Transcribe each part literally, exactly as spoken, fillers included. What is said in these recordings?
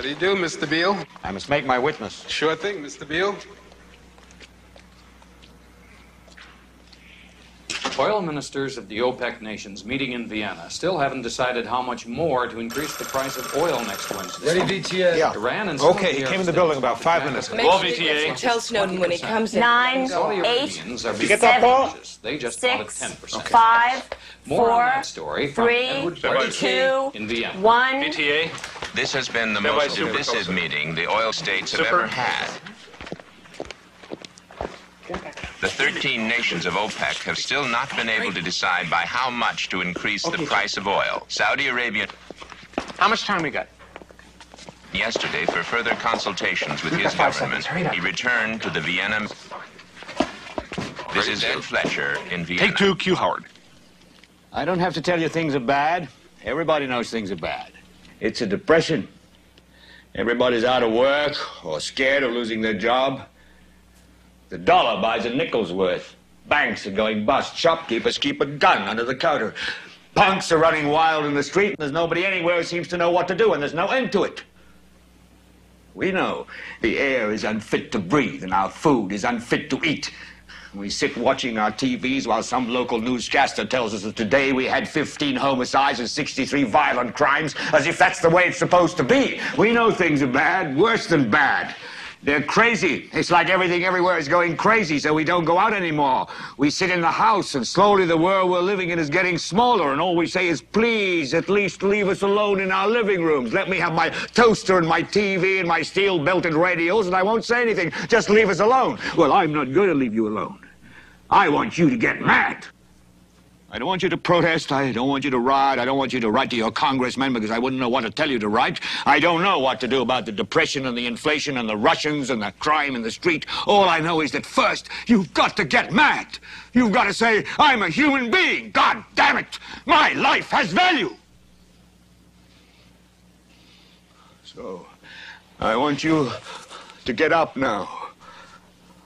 How do you do, Mister Beale? I must make my witness. Sure thing, Mister Beale. Oil ministers of the OPEC nations meeting in Vienna still haven't decided how much more to increase the price of oil next Wednesday. Ready, V T A? Yeah. Iran and okay, he came in the building about five minutes ago. All V T A. Tell Snowden when he comes in. Nine, Saudi eight, are you get that, Paul? They just six, okay. five, more four, on that story three, two, in Vienna. One. V T A. This has been the most divisive meeting the oil states have ever had. The thirteen nations of OPEC have still not been able to decide by how much to increase the price of oil. Saudi Arabia... How much time we got? Yesterday, for further consultations with his government, he returned to the Vienna... This is Ed Fletcher in Vienna. Take two, Q Howard. I don't have to tell you things are bad. Everybody knows things are bad. It's a depression. Everybody's out of work or scared of losing their job. The dollar buys a nickel's worth. Banks are going bust. Shopkeepers keep a gun under the counter. Punks are running wild in the street, and there's nobody anywhere who seems to know what to do, and there's no end to it. We know the air is unfit to breathe, and our food is unfit to eat. We sit watching our T Vs while some local newscaster tells us that today we had fifteen homicides and sixty-three violent crimes, as if that's the way it's supposed to be. We know things are bad, worse than bad. They're crazy. It's like everything everywhere is going crazy, so we don't go out anymore. We sit in the house, and slowly the world we're living in is getting smaller, and all we say is, please, at least leave us alone in our living rooms. Let me have my toaster and my T V and my steel-belted radios, and I won't say anything. Just leave us alone. Well, I'm not going to leave you alone. I want you to get mad. I don't want you to protest, I don't want you to riot, I don't want you to write to your congressman because I wouldn't know what to tell you to write. I don't know what to do about the depression and the inflation and the Russians and the crime in the street. All I know is that first, you've got to get mad. You've got to say, I'm a human being, God damn it! My life has value! So, I want you to get up now.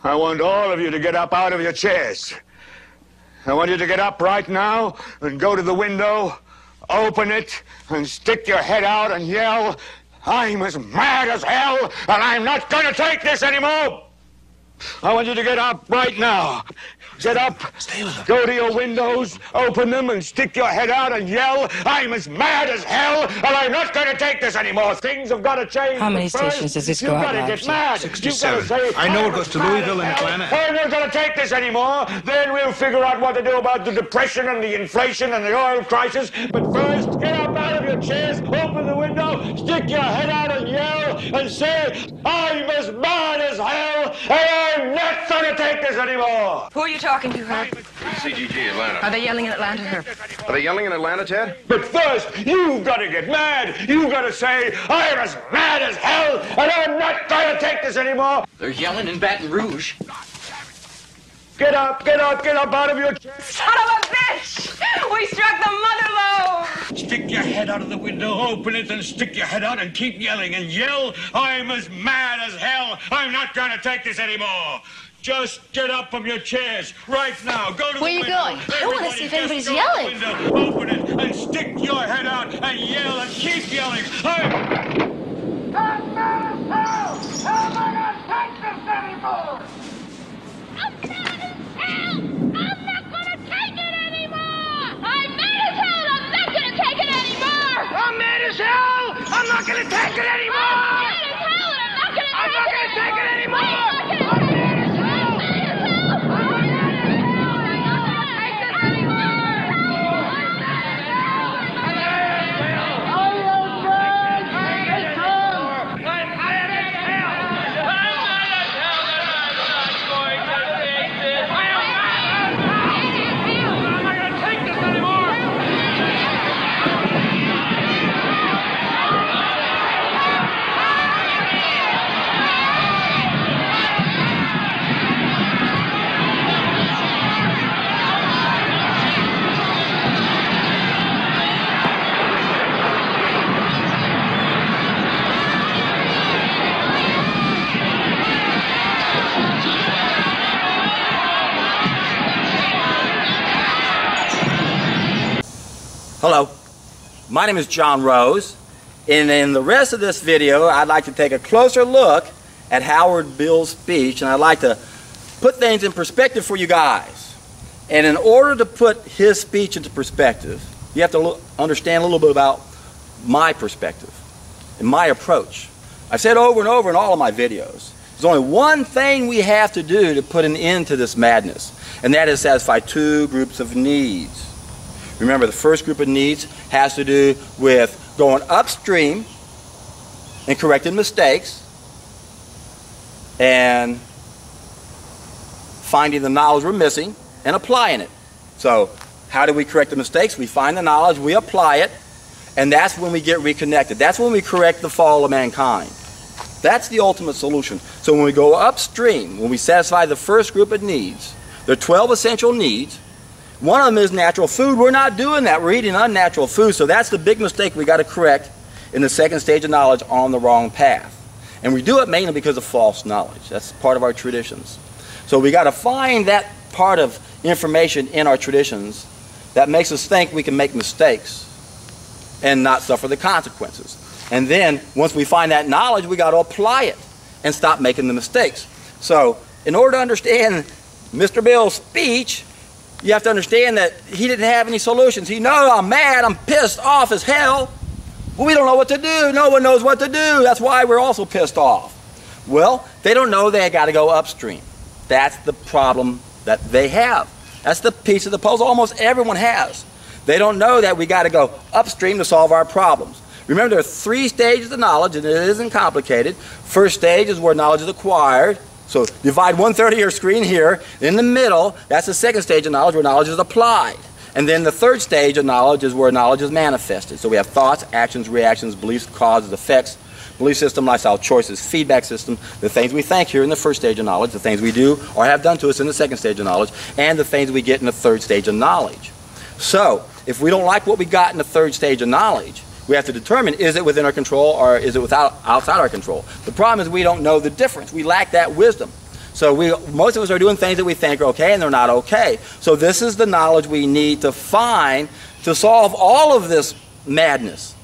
I want all of you to get up out of your chairs. I want you to get up right now and go to the window, open it, and stick your head out and yell, I'm as mad as hell, and I'm not going to take this anymore. I want you to get up right now. Get up, go to your windows, open them, and stick your head out and yell, I'm as mad as hell, and I'm not going to take this anymore. Things have got to change. How many stations does this go out? You've got to get mad. sixty-seven. I know it goes to Louisville and Atlanta. I'm not going to take this anymore. Then we'll figure out what to do about the depression and the inflation and the oil crisis. But first, get up out of your chairs, open the window, stick your head out and yell, and say, I'm as mad as hell, and I'm not going to take this anymore. Who are you talking to, her? C G G, Atlanta. Are they yelling in Atlanta, her? Are they yelling in Atlanta, Ted? But first, you've got to get mad. You've got to say, I'm as mad as hell, and I'm not going to take this anymore. They're yelling in Baton Rouge. Get up, get up, get up out of your chair. Son of a bitch! We struck the mother lode! Stick your head out of the window, open it, and stick your head out and keep yelling and yell, I'm as mad as hell. I'm not going to take this anymore. Just get up from your chairs right now. Go to the window. Where are you going? I want to see if anybody's yelling. Open it and stick your head out and yell and keep yelling. I'm mad as hell. How am I going to take this anymore? I'm mad as hell. I'm not going to take it anymore. I'm mad as hell. I'm not going to take it anymore. I'm mad as hell. I'm not going to take it anymore. I'm mad as hell. I'm not going to take it anymore. I'm not going to take it anymore. Hello, my name is John Rose, And in the rest of this video, I'd like to take a closer look at Howard Beale's speech, and I'd like to put things in perspective for you guys. And in order to put his speech into perspective, you have to look, understand a little bit about my perspective and my approach. I've said over and over in all of my videos, there's only one thing we have to do to put an end to this madness, and that is satisfy two groups of needs. Remember, the first group of needs has to do with going upstream and correcting mistakes and finding the knowledge we're missing and applying it. So how do we correct the mistakes? We find the knowledge, we apply it, and that's when we get reconnected. That's when we correct the fall of mankind. That's the ultimate solution. So when we go upstream, when we satisfy the first group of needs, there are twelve essential needs. One of them is natural food. We're not doing that. We're eating unnatural food. So that's the big mistake we got to correct in the second stage of knowledge, on the wrong path. And we do it mainly because of false knowledge. That's part of our traditions. So we got to find that part of information in our traditions that makes us think we can make mistakes and not suffer the consequences. And then once we find that knowledge, we got to apply it and stop making the mistakes. So in order to understand Mister Beale's speech, you have to understand that he didn't have any solutions. He, no, I'm mad, I'm pissed off as hell. Well, we don't know what to do. No one knows what to do. That's why we're also pissed off. Well, they don't know they got to go upstream. That's the problem that they have. That's the piece of the puzzle almost everyone has. They don't know that we got to go upstream to solve our problems. Remember, there are three stages of knowledge, and it isn't complicated. First stage is where knowledge is acquired. So divide one third of your screen here. In the middle, that's the second stage of knowledge, where knowledge is applied. And then the third stage of knowledge is where knowledge is manifested. So we have thoughts, actions, reactions, beliefs, causes, effects, belief system, lifestyle choices, feedback system, the things we think here in the first stage of knowledge, the things we do or have done to us in the second stage of knowledge, and the things we get in the third stage of knowledge. So if we don't like what we got in the third stage of knowledge, we have to determine, is it within our control or is it without, outside our control? The problem is we don't know the difference. We lack that wisdom. So we, most of us are doing things that we think are okay and they're not okay. So this is the knowledge we need to find to solve all of this madness,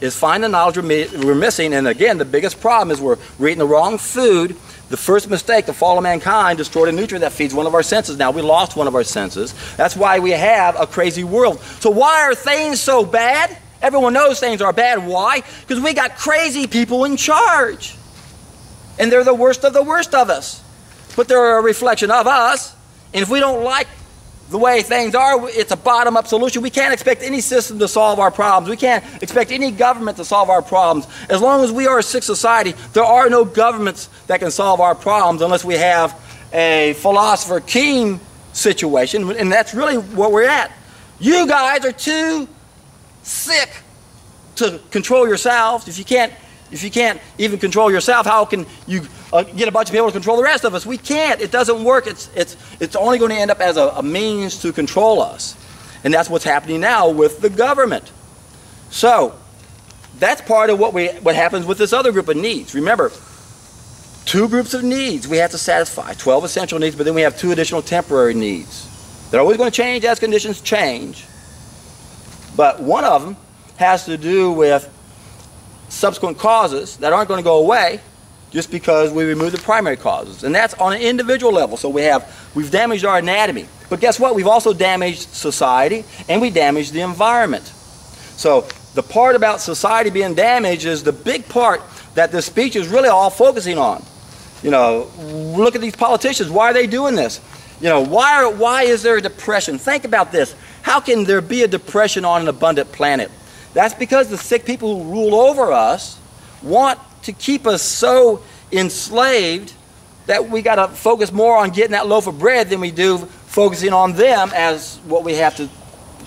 is find the knowledge we're missing. And again, the biggest problem is we're eating the wrong food. The first mistake, the fall of mankind, destroyed a nutrient that feeds one of our senses. Now we lost one of our senses. That's why we have a crazy world. So why are things so bad? Everyone knows things are bad. Why? Because we got crazy people in charge. And they're the worst of the worst of us. But they're a reflection of us. And if we don't like the way things are, it's a bottom-up solution. We can't expect any system to solve our problems. We can't expect any government to solve our problems. As long as we are a sick society, there are no governments that can solve our problems unless we have a philosopher king situation. And that's really what we're at. You guys are too sick to control yourselves. If you can't, if you can't even control yourself, how can you uh, get a bunch of people to control the rest of us? We can't. It doesn't work. It's it's it's only going to end up as a, a means to control us, and that's what's happening now with the government. So that's part of what we what happens with this other group of needs. Remember, two groups of needs we have to satisfy: twelve essential needs, but then we have two additional temporary needs. They're always going to change as conditions change. But one of them has to do with subsequent causes that aren't going to go away just because we remove the primary causes. And that's on an individual level. So we have, we've damaged our anatomy. But guess what? We've also damaged society, and we damaged the environment. So the part about society being damaged is the big part that this speech is really all focusing on. You know, look at these politicians. Why are they doing this? You know, why, are, why is there a depression? Think about this. How can there be a depression on an abundant planet? That's because the sick people who rule over us want to keep us so enslaved that we got to focus more on getting that loaf of bread than we do focusing on them as what we have to,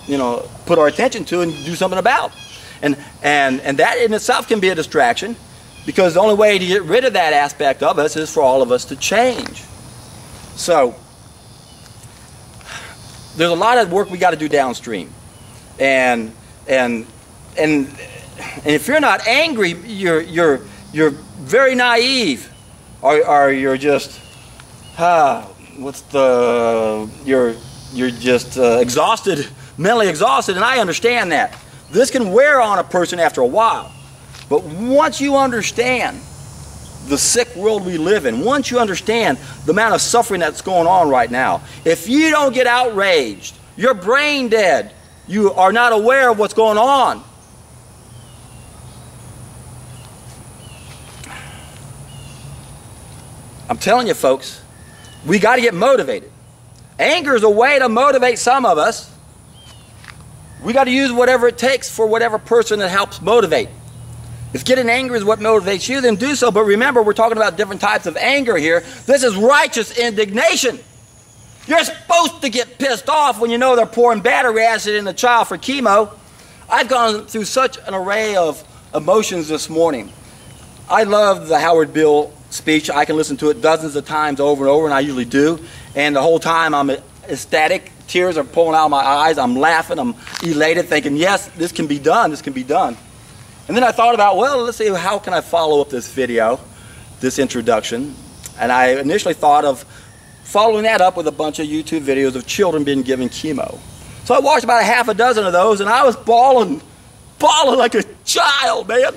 you know, put our attention to and do something about. And, and, and that in itself can be a distraction, because the only way to get rid of that aspect of us is for all of us to change. So there's a lot of work we got to do downstream, and and and and if you're not angry, you're you're you're very naive, or, or you're just ah, what's the you're you're just uh, exhausted, mentally exhausted, and I understand that this can wear on a person after a while. But once you understand the sick world we live in, once you understand the amount of suffering that's going on right now, if you don't get outraged, you're brain dead. You are not aware of what's going on. I'm telling you, folks, we got to get motivated. Anger is a way to motivate some of us. We got to use whatever it takes for whatever person that helps motivate. If getting angry is what motivates you, then do so. But remember, we're talking about different types of anger here. This is righteous indignation. You're supposed to get pissed off when you know they're pouring battery acid in the child for chemo. I've gone through such an array of emotions this morning. I love the Howard Beale speech. I can listen to it dozens of times over and over, and I usually do. And the whole time I'm ecstatic. Tears are pulling out of my eyes. I'm laughing. I'm elated, thinking, yes, this can be done. This can be done. And then I thought about, well, let's see, how can I follow up this video, this introduction? And I initially thought of following that up with a bunch of YouTube videos of children being given chemo. So I watched about a half a dozen of those, and I was bawling, bawling like a child, man.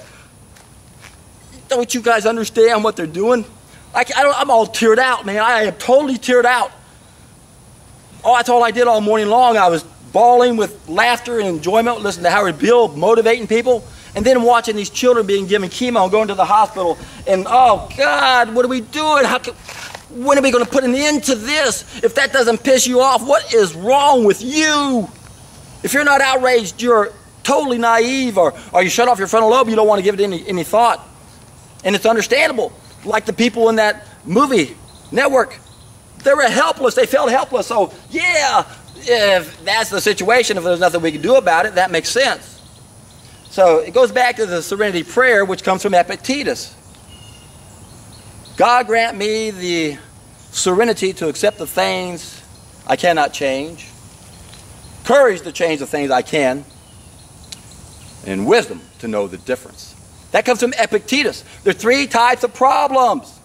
Don't you guys understand what they're doing? I, I don't, I'm all teared out, man. I am totally teared out. Oh, that's all I did all morning long. I was bawling with laughter and enjoyment, listening to Howard Beale motivating people. And then watching these children being given chemo and going to the hospital, and oh God, what are we doing? How can, when are we going to put an end to this? If that doesn't piss you off, what is wrong with you? If you're not outraged, you're totally naive, or, or you shut off your frontal lobe, you don't want to give it any, any thought. And it's understandable. Like the people in that movie, Network, they were helpless, they felt helpless, so yeah, if that's the situation, if there's nothing we can do about it, that makes sense. So it goes back to the serenity prayer, which comes from Epictetus. God grant me the serenity to accept the things I cannot change, courage to change the things I can, and wisdom to know the difference. That comes from Epictetus. There are three types of problems.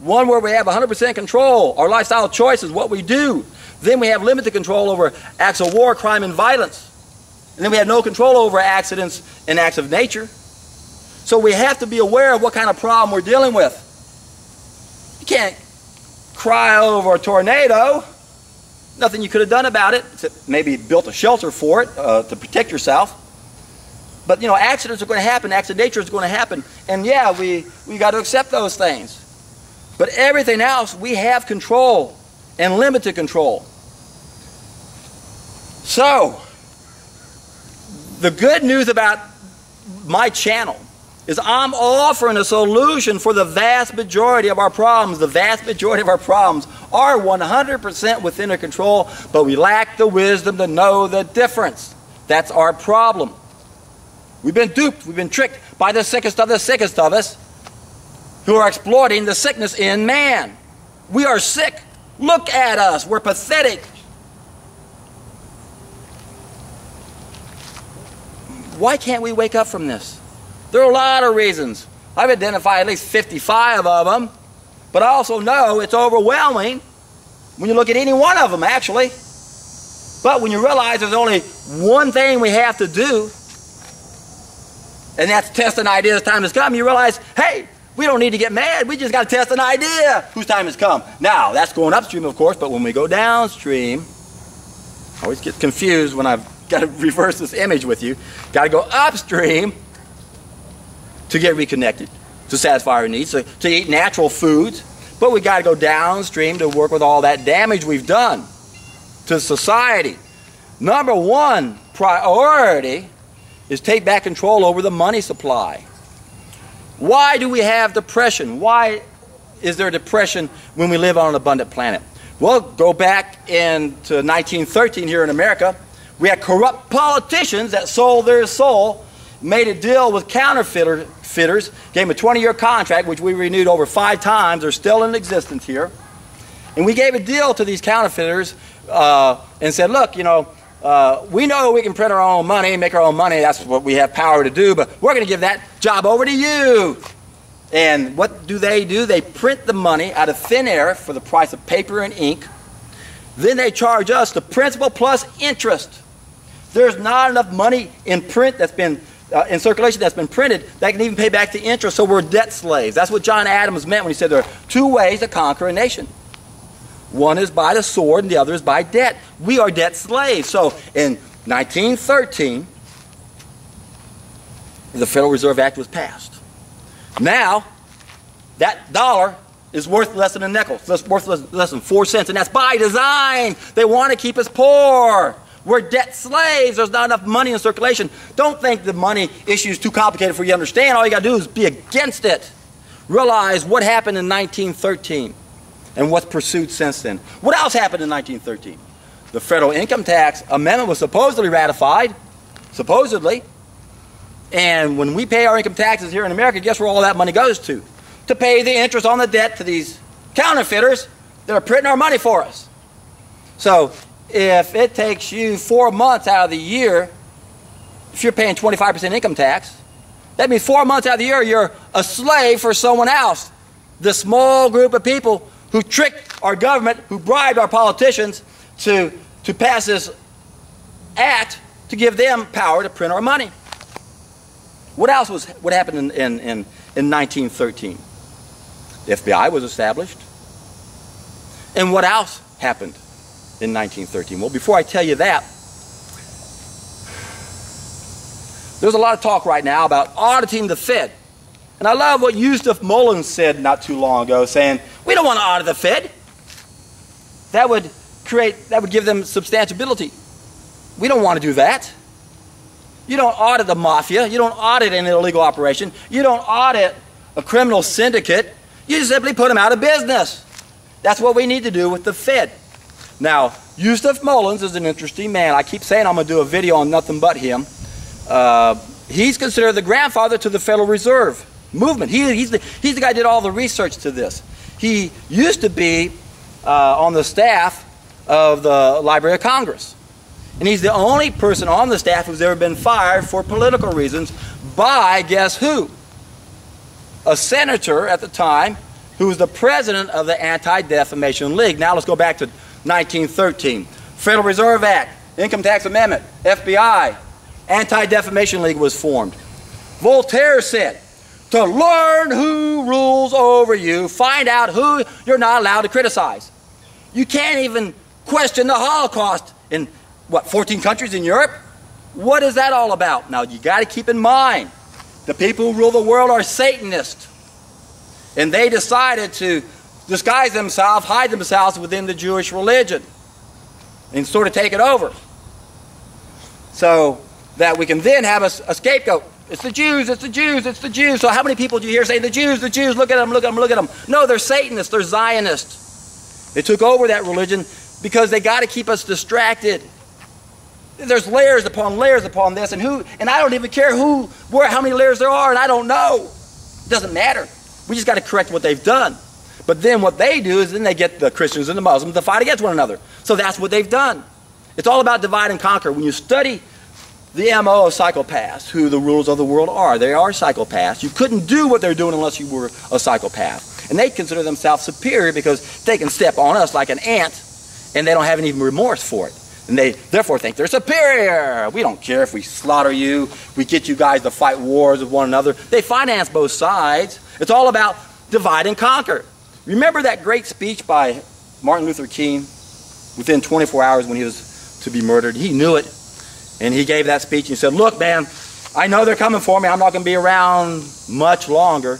One where we have one hundred percent control, our lifestyle choices, what we do. Then we have limited control over acts of war, crime, and violence. And then we have no control over accidents and acts of nature. So we have to be aware of what kind of problem we're dealing with. You can't cry over a tornado. Nothing you could have done about it, except maybe built a shelter for it uh, to protect yourself. But you know, accidents are going to happen, acts of nature is going to happen. And yeah, we, we got to accept those things. But everything else, we have control and limited control. So, the good news about my channel is I'm offering a solution for the vast majority of our problems. The vast majority of our problems are one hundred percent within our control, but we lack the wisdom to know the difference. That's our problem. We've been duped, we've been tricked by the sickest of the sickest of us who are exploiting the sickness in man. We are sick. Look at us, we're pathetic. Why can't we wake up from this? There are a lot of reasons. I've identified at least fifty-five of them, but I also know it's overwhelming when you look at any one of them, actually. But when you realize there's only one thing we have to do, and that's test an idea as time has come, you realize, hey, we don't need to get mad. We just got to test an idea whose time has come. Now, that's going upstream, of course, but when we go downstream, I always get confused when I've got to reverse this image with you. Got to go upstream to get reconnected, to satisfy our needs, to, to eat natural foods. But we got to go downstream to work with all that damage we've done to society. Number one priority is take back control over the money supply. Why do we have depression? Why is there depression when we live on an abundant planet? Well, go back into nineteen thirteen here in America. We had corrupt politicians that sold their soul, made a deal with counterfeiters, gave them a twenty-year contract, which we renewed over five times. They're still in existence here. And we gave a deal to these counterfeiters uh, and said, look, you know, uh, we know we can print our own money, make our own money. That's what we have power to do, but we're going to give that job over to you. And what do they do? They print the money out of thin air for the price of paper and ink. Then they charge us the principal plus interest. There's not enough money in print that's been uh, in circulation that's been printed that can even pay back the interest, so we're debt slaves. That's what John Adams meant when he said there are two ways to conquer a nation. One is by the sword and the other is by debt. We are debt slaves. So in nineteen thirteen, the Federal Reserve Act was passed. Now, that dollar is worth less than a nickel. It's worth less than four cents, and that's by design. They want to keep us poor. We're debt slaves. There's not enough money in circulation. Don't think the money issue is too complicated for you to understand. All you got to do is be against it. Realize what happened in nineteen thirteen and what's pursued since then. What else happened in nineteen thirteen? The federal income tax amendment was supposedly ratified, supposedly. And when we pay our income taxes here in America, guess where all that money goes to? To pay the interest on the debt to these counterfeiters that are printing our money for us. So if it takes you four months out of the year, if you're paying twenty-five percent income tax, that means four months out of the year you're a slave for someone else. The small group of people who tricked our government, who bribed our politicians to, to pass this act to give them power to print our money. What else was what happened in, in, in, in nineteen thirteen? The F B I was established. And what else happened in nineteen thirteen? Well, before I tell you that, there's a lot of talk right now about auditing the Fed. And I love what Eustace Mullins said not too long ago, saying, we don't want to audit the Fed. That would create, that would give them substantiability. We don't want to do that. You don't audit the mafia. You don't audit an illegal operation. You don't audit a criminal syndicate. You simply put them out of business. That's what we need to do with the Fed. Now, Eustace Mullins is an interesting man. I keep saying I'm going to do a video on nothing but him. Uh, he's considered the grandfather to the Federal Reserve movement. He, he's, the, he's the guy who did all the research to this. He used to be uh, on the staff of the Library of Congress. And he's the only person on the staff who's ever been fired for political reasons by, guess who? A senator at the time who was the president of the Anti-Defamation League. Now let's go back to nineteen thirteen. Federal Reserve Act, Income Tax Amendment, F B I, Anti-Defamation League was formed. Voltaire said, to learn who rules over you, find out who you're not allowed to criticize. You can't even question the Holocaust in what, fourteen countries in Europe? What is that all about? Now, you got to keep in mind, the people who rule the world are Satanists. And they decided to disguise themselves, hide themselves within the Jewish religion and sort of take it over so that we can then have a, a scapegoat. It's the Jews, it's the Jews, it's the Jews. So how many people do you hear say, the Jews, the Jews, look at them, look at them, look at them. No, they're Satanists, they're Zionists. They took over that religion because they got to keep us distracted. There's layers upon layers upon this, and who, and I don't even care who, where, how many layers there are, and I don't know. It doesn't matter. We just got to correct what they've done. But then what they do is then they get the Christians and the Muslims to fight against one another. So that's what they've done. It's all about divide and conquer. When you study the M O of psychopaths, who the rulers of the world are, they are psychopaths. You couldn't do what they're doing unless you were a psychopath. And they consider themselves superior because they can step on us like an ant, and they don't have any remorse for it. And they therefore think they're superior. We don't care if we slaughter you. We get you guys to fight wars with one another. They finance both sides. It's all about divide and conquer. Remember that great speech by Martin Luther King within twenty-four hours when he was to be murdered? He knew it. And he gave that speech and he said, look, man, I know they're coming for me. I'm not going to be around much longer.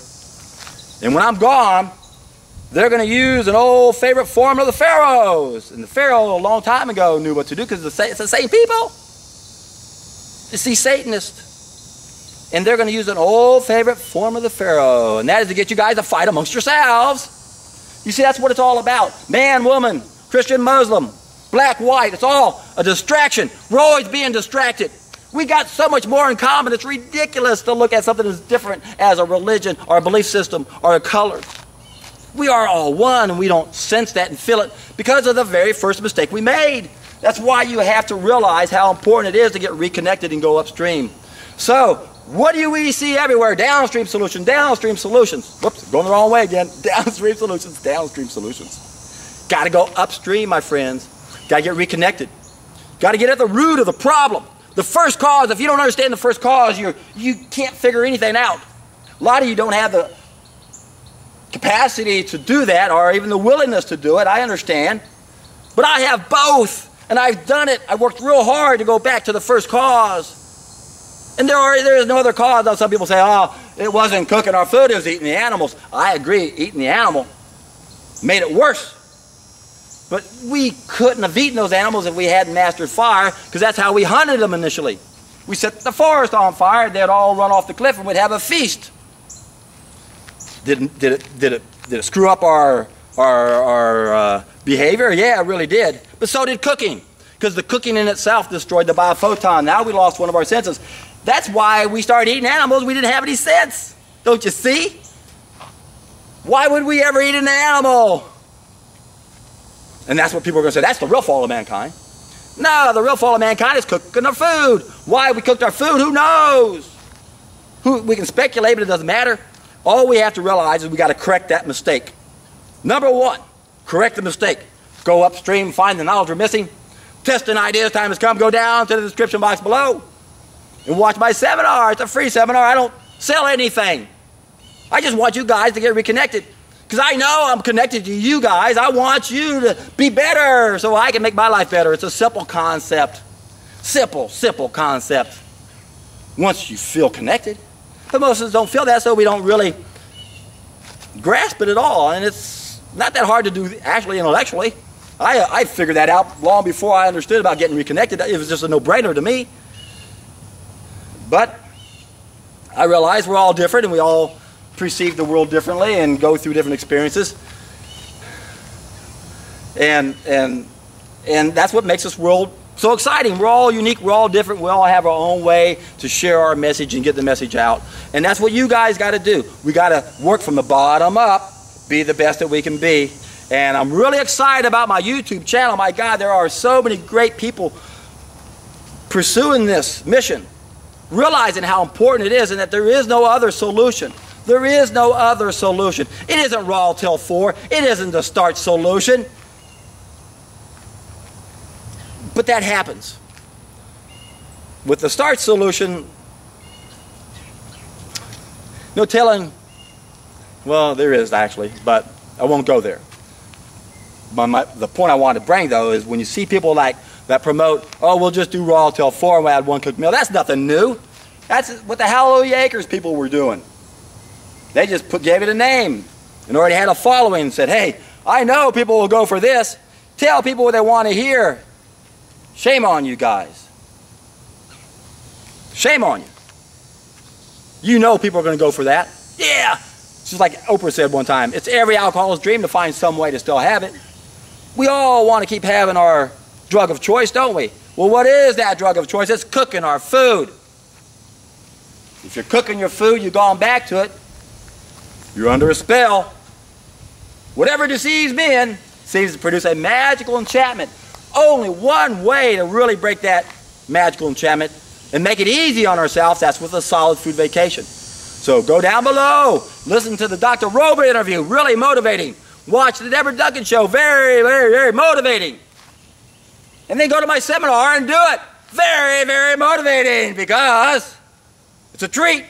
And when I'm gone, they're going to use an old favorite formula of the pharaohs. And the pharaoh a long time ago knew what to do because it's the same people. It's these Satanists. And they're going to use an old favorite formula of the pharaoh. And that is to get you guys to fight amongst yourselves. You see, that's what it's all about. Man, woman, Christian, Muslim, black, white. It's all a distraction. We're always being distracted. We got so much more in common. It's ridiculous to look at something as different as a religion or a belief system or a color. We are all one, and we don't sense that and feel it because of the very first mistake we made. That's why you have to realize how important it is to get reconnected and go upstream. So, what do we see everywhere? Downstream solution, downstream solutions. Whoops, going the wrong way again. Downstream solutions, downstream solutions. Got to go upstream, my friends. Got to get reconnected. Got to get at the root of the problem. The first cause, if you don't understand the first cause, you you can't figure anything out. A lot of you don't have the capacity to do that or even the willingness to do it, I understand. But I have both, and I've done it. I worked real hard to go back to the first cause. And there are there is no other cause. Some people say, oh, it wasn't cooking our food, it was eating the animals. I agree, eating the animal made it worse. But we couldn't have eaten those animals if we hadn't mastered fire, because that's how we hunted them initially. We set the forest on fire, they'd all run off the cliff, and we'd have a feast. Did, did, it, did, it, did it screw up our, our, our uh, behavior? Yeah, it really did. But so did cooking, because the cooking in itself destroyed the biophoton. Now we lost one of our senses. That's why we started eating animals. We didn't have any sense. Don't you see? Why would we ever eat an animal? And that's what people are going to say, that's the real fall of mankind. No, the real fall of mankind is cooking our food. Why we cooked our food, who knows? Who, we can speculate, but it doesn't matter. All we have to realize is we got to correct that mistake. Number one, correct the mistake. Go upstream, find the knowledge we're missing. Testing ideas, time has come. Go down to the description box below and watch my seminar. It's a free seminar. I don't sell anything. I just want you guys to get reconnected. Because I know I'm connected to you guys. I want you to be better so I can make my life better. It's a simple concept. Simple, simple concept. Once you feel connected. But most of us don't feel that, so we don't really grasp it at all. And it's not that hard to do actually intellectually. I, I figured that out long before I understood about getting reconnected. It was just a no-brainer to me. But I realize we're all different and we all perceive the world differently and go through different experiences, and and and that's what makes this world so exciting. We're all unique, we're all different, we all have our own way to share our message and get the message out, and that's what you guys got to do. We got to work from the bottom up, be the best that we can be. And I'm really excited about my YouTube channel. My God, there are so many great people pursuing this mission, realizing how important it is and that there is no other solution. There is no other solution. It isn't raw till four. It isn't the start solution. But that happens. With the start solution, no telling. Well, there is actually, but I won't go there. My, my, the point I want to bring, though, is when you see people like that promote, oh, we'll just do raw till four and we'll add one cooked meal. That's nothing new. That's what the Hallelujah Acres people were doing. They just put, gave it a name and already had a following and said, hey, I know people will go for this. Tell people what they want to hear. Shame on you guys. Shame on you. You know people are going to go for that. Yeah. It's just like Oprah said one time, it's every alcoholic's dream to find some way to still have it. We all want to keep having our drug of choice, don't we? Well, what is that drug of choice? It's cooking our food. If you're cooking your food, you've gone back to it. You're under a spell. Whatever deceives men seems to produce a magical enchantment. Only one way to really break that magical enchantment and make it easy on ourselves, that's with a solid food vacation. So go down below, listen to the Doctor Roba interview, really motivating. Watch the Deborah Duncan show, very, very, very motivating. And then go to my seminar and do it. Very, very motivating, because it's a treat.